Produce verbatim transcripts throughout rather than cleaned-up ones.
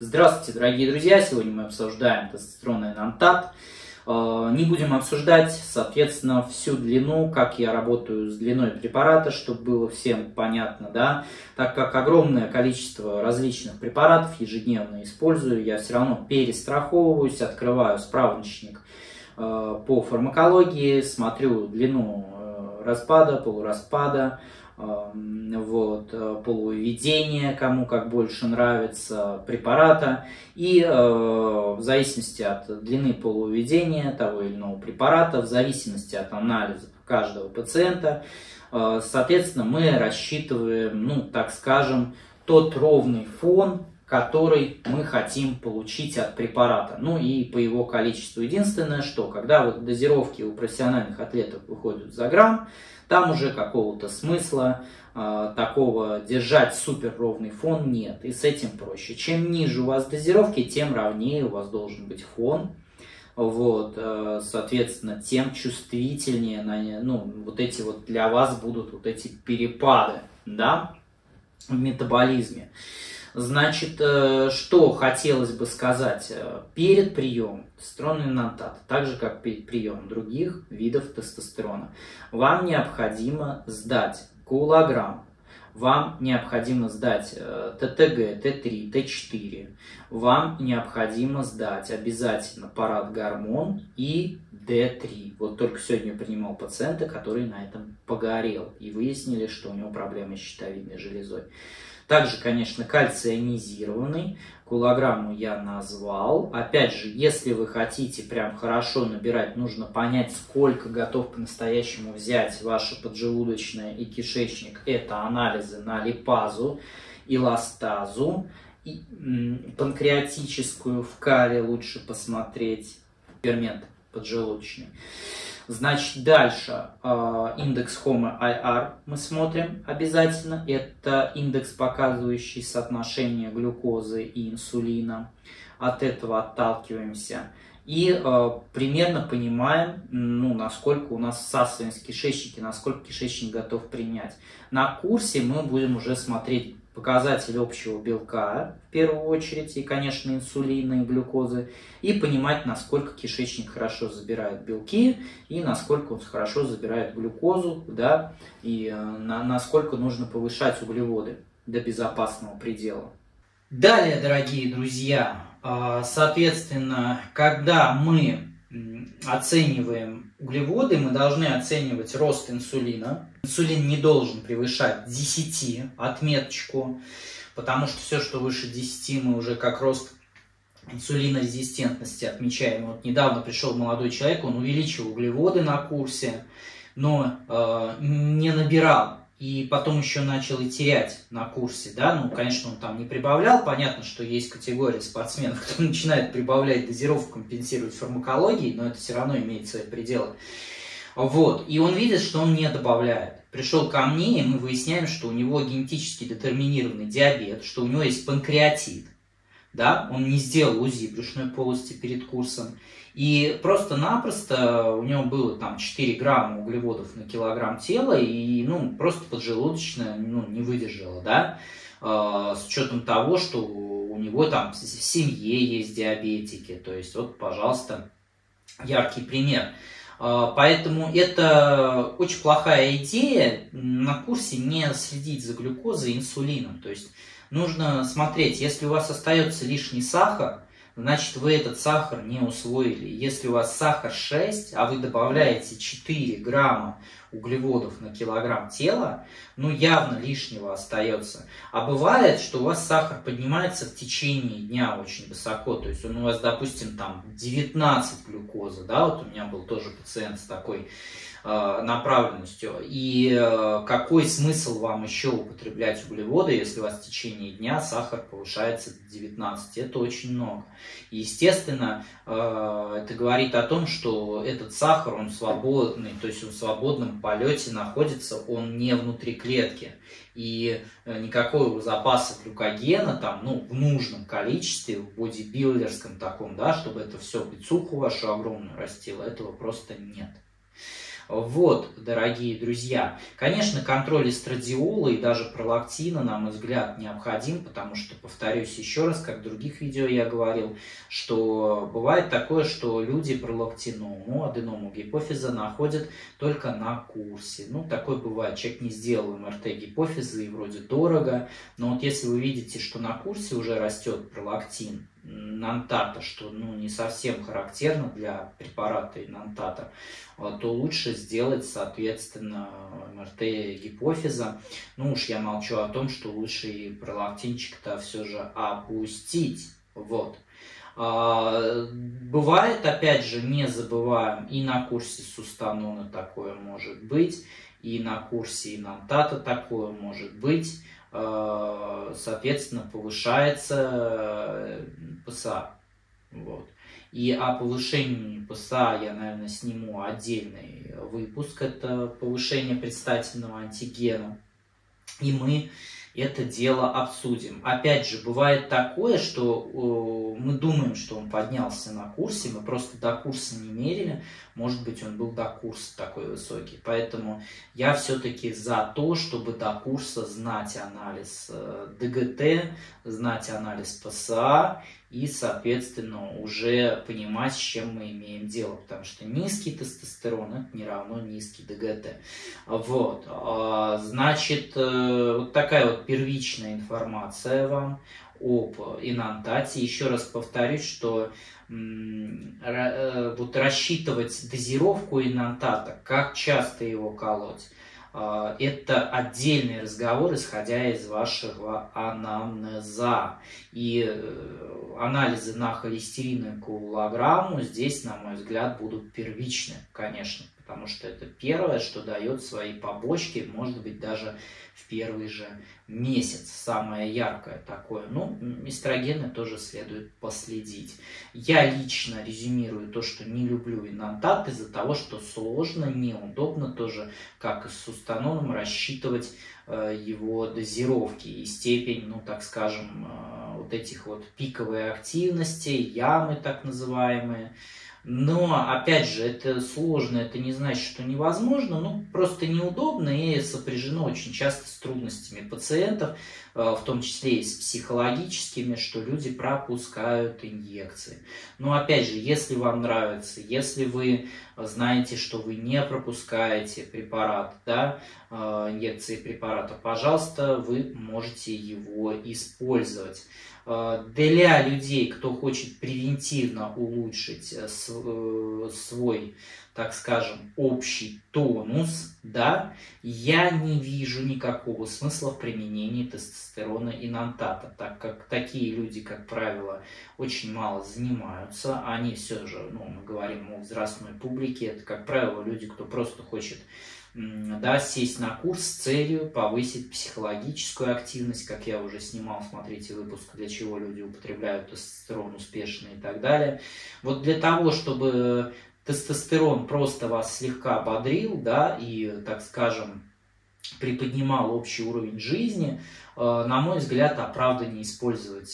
Здравствуйте, дорогие друзья! Сегодня мы обсуждаем тестостерон Энантат. Не будем обсуждать, соответственно, всю длину, как я работаю с длиной препарата, чтобы было всем понятно, да, так как огромное количество различных препаратов ежедневно использую, я все равно перестраховываюсь, открываю справочник по фармакологии, смотрю длину распада, полураспада, вот, полувыведение, кому как больше нравится препарата, и э, в зависимости от длины полувыведения того или иного препарата, в зависимости от анализа каждого пациента, э, соответственно, мы рассчитываем, ну, так скажем, тот ровный фон, который мы хотим получить от препарата, ну и по его количеству. Единственное, что когда вот дозировки у профессиональных атлетов выходят за грамм, там уже какого-то смысла э, такого держать супер ровный фон нет, и с этим проще. Чем ниже у вас дозировки, тем ровнее у вас должен быть фон, вот, э, соответственно, тем чувствительнее, на, ну, вот эти вот для вас будут вот эти перепады, да, в метаболизме. Значит, что хотелось бы сказать перед приемом тестостерона Энантат, так же как перед приемом других видов тестостерона, вам необходимо сдать кулограмм, вам необходимо сдать Т Т Г, Т три, Т четыре, вам необходимо сдать обязательно паратгормон и Д три. Вот только сегодня принимал пациента, который на этом погорел, и выяснили, что у него проблемы с щитовидной железой. Также, конечно, кальций ионизированный, килограмму я назвал. Опять же, если вы хотите прям хорошо набирать, нужно понять, сколько готов по-настоящему взять ваше поджелудочное и кишечник. Это анализы на липазу, эластазу, и панкреатическую, в кале лучше посмотреть, фермент поджелудочный. Значит, дальше э, индекс хома ай ар мы смотрим обязательно. Это индекс, показывающий соотношение глюкозы и инсулина. От этого отталкиваемся. И э, примерно понимаем, ну, насколько у нас всасываемость кишечника, насколько кишечник готов принять. На курсе мы будем уже смотреть показатель общего белка, в первую очередь, и, конечно, инсулина и глюкозы, и понимать, насколько кишечник хорошо забирает белки, и насколько он хорошо забирает глюкозу, да, и на, насколько нужно повышать углеводы до безопасного предела. Далее, дорогие друзья, соответственно, когда мы оцениваем углеводы, мы должны оценивать рост инсулина. Инсулин не должен превышать десять, отметочку, потому что все, что выше десяти, мы уже как рост инсулинорезистентности отмечаем. Вот недавно пришел молодой человек, он увеличил углеводы на курсе, но э, не набирал. И потом еще начал и терять на курсе, да, ну, конечно, он там не прибавлял, понятно, что есть категория спортсменов, кто начинает прибавлять дозировку, компенсировать фармакологией, но это все равно имеет свои пределы, вот, и он видит, что он не добавляет. Пришел ко мне, и мы выясняем, что у него генетически детерминированный диабет, что у него есть панкреатит, да, он не сделал УЗИ брюшной полости перед курсом, и просто-напросто у него было там четыре грамма углеводов на килограмм тела, и, ну, просто поджелудочная, ну, не выдержала, да, э, с учетом того, что у него там в семье есть диабетики, то есть вот, пожалуйста, яркий пример. Э, поэтому это очень плохая идея на курсе не следить за глюкозой и инсулином, то есть нужно смотреть, если у вас остается лишний сахар, значит, вы этот сахар не усвоили. Если у вас сахар шесть, а вы добавляете четыре грамма углеводов на килограмм тела, ну, явно лишнего остается. А бывает, что у вас сахар поднимается в течение дня очень высоко. То есть он у вас, допустим, там девятнадцать глюкозы. Да? Вот у меня был тоже пациент с такой э, направленностью. И э, какой смысл вам еще употреблять углеводы, если у вас в течение дня сахар повышается до девятнадцати? Это очень много. И, естественно, э, это говорит о том, что этот сахар, он свободный, то есть он в свободном полете находится, он не внутри клетки. И никакого запаса глюкогена там, ну, в нужном количестве, в бодибилдерском таком, да, чтобы это все пиццуху вашу огромную растило, этого просто нет. Вот, дорогие друзья, конечно, контроль эстрадиола и даже пролактина, на мой взгляд, необходим, потому что, повторюсь еще раз, как в других видео я говорил, что бывает такое, что люди пролактиному, аденому гипофиза находят только на курсе. Ну, такое бывает, человек не сделал эм эр тэ гипофиза и вроде дорого, но вот если вы видите, что на курсе уже растет пролактин, Энантата, что ну, не совсем характерно для препарата Энантата, то лучше сделать, соответственно, эм эр тэ гипофиза. Ну уж я молчу о том, что лучше и пролактинчик-то все же опустить. Вот. А, бывает, опять же, не забываем, и на курсе Сустанона такое может быть, и на курсе Энантата такое может быть. Соответственно, повышается пэ эс а. Вот. И о повышении пэ эс а я, наверное, сниму отдельный выпуск. Это повышение предстательного антигена. И мы это дело обсудим. Опять же, бывает такое, что э, мы думаем, что он поднялся на курсе, мы просто до курса не мерили, может быть, он был до курса такой высокий. Поэтому я все-таки за то, чтобы до курса знать анализ э, дэ гэ тэ, знать анализ пэ эс а и, соответственно, уже понимать, с чем мы имеем дело. Потому что низкий тестостерон – это не равно низкий дэ гэ тэ. Вот. Э, значит, э, вот такая вот первичная информация вам об Энантате. Еще раз повторюсь, что вот рассчитывать дозировку Энантата, как часто его колоть, это отдельный разговор, исходя из вашего анамнеза. И анализы на холестерин и коагулограмму здесь, на мой взгляд, будут первичны, конечно, потому что это первое, что дает свои побочки, может быть, даже в первый же месяц. Самое яркое такое. Ну, эстрогены тоже следует последить. Я лично резюмирую то, что не люблю Энантат из-за того, что сложно, неудобно тоже, как и с Сустаноном, рассчитывать э, его дозировки и степень, ну, так скажем, э, вот этих вот пиковой активности, ямы так называемые. Но, опять же, это сложно, это не значит, что невозможно, ну, просто неудобно и сопряжено очень часто с трудностями пациентов, в том числе и с психологическими, что люди пропускают инъекции. Но, опять же, если вам нравится, если вы знаете, что вы не пропускаете препарат, да, инъекции препарата, пожалуйста, вы можете его использовать. Для людей, кто хочет превентивно улучшить свой, так скажем, общий тонус, да, я не вижу никакого смысла в применении тестостерона Энантата, так как такие люди, как правило, очень мало занимаются, они все же, ну, мы говорим о взрослой публике, это, как правило, люди, кто просто хочет, да, сесть на курс с целью повысить психологическую активность, как я уже снимал, смотрите выпуск, для чего люди употребляют тестостерон успешно и так далее. Вот для того, чтобы тестостерон просто вас слегка бодрил, да, и, так скажем, приподнимал общий уровень жизни, на мой взгляд, оправданнее использовать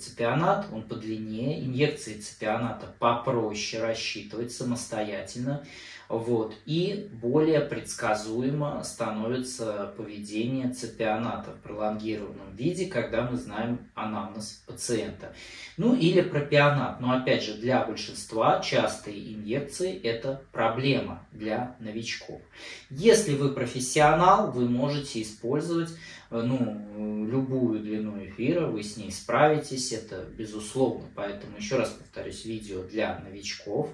ципионат, он подлиннее, инъекции ципионата попроще рассчитывать самостоятельно. Вот. И более предсказуемо становится поведение ципионата в пролонгированном виде, когда мы знаем анамнез пациента. Ну или пропионат. Но опять же, для большинства частые инъекции – это проблема для новичков. Если вы профессионал, вы можете использовать, ну, любую длину эфира, вы с ней справитесь, это безусловно. Поэтому еще раз повторюсь, видео для новичков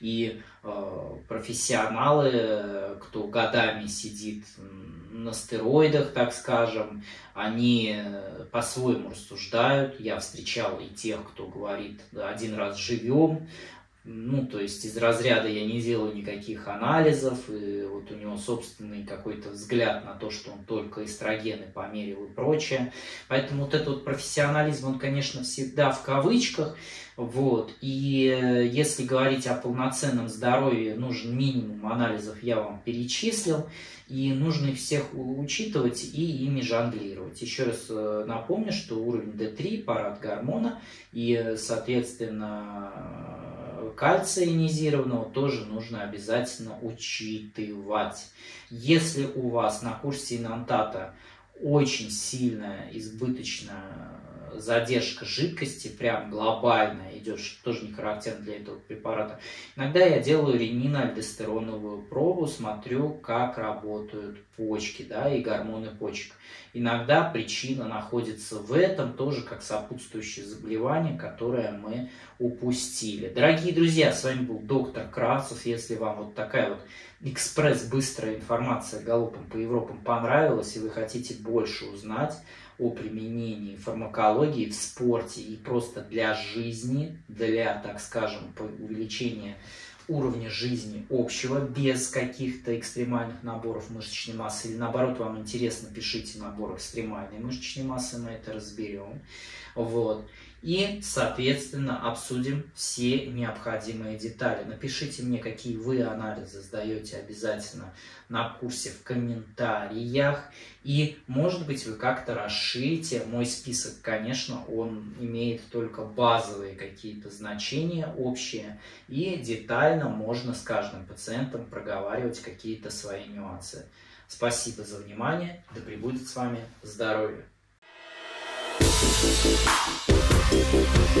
и э, профессионалы, кто годами сидит на стероидах, так скажем, они по-своему рассуждают. Я встречал и тех, кто говорит один раз живем. Ну, то есть из разряда я не делаю никаких анализов, и вот у него собственный какой-то взгляд на то, что он только эстрогены померил и прочее. Поэтому вот этот вот профессионализм, он, конечно, всегда в кавычках. Вот. И если говорить о полноценном здоровье, нужен минимум анализов, я вам перечислил. И нужно их всех учитывать и ими жонглировать. Еще раз напомню, что уровень дэ три, паратгормона и, соответственно, кальция ионизированного тоже нужно обязательно учитывать. Если у вас на курсе Энантата очень сильная избыточная задержка жидкости, прям глобальная идет, что тоже не характерно для этого препарата, иногда я делаю ренинальдостероновую пробу, смотрю, как работают почки, да, и гормоны почек. Иногда причина находится в этом, тоже как сопутствующее заболевание, которое мы упустили. Дорогие друзья, с вами был доктор Красов. Если вам вот такая вот экспресс-быстрая информация галопом по Европам понравилась, и вы хотите больше узнать о применении фармакологии в спорте и просто для жизни, для, так скажем, увеличения уровня жизни общего, без каких-то экстремальных наборов мышечной массы, или наоборот, вам интересно, пишите набор экстремальной мышечной массы, мы это разберем. Вот. И, соответственно, обсудим все необходимые детали. Напишите мне, какие вы анализы сдаете обязательно на курсе в комментариях. И, может быть, вы как-то расширите мой список. Конечно, он имеет только базовые какие-то значения общие. И детально можно с каждым пациентом проговаривать какие-то свои нюансы. Спасибо за внимание. Да пребудет с вами здоровье. We'll be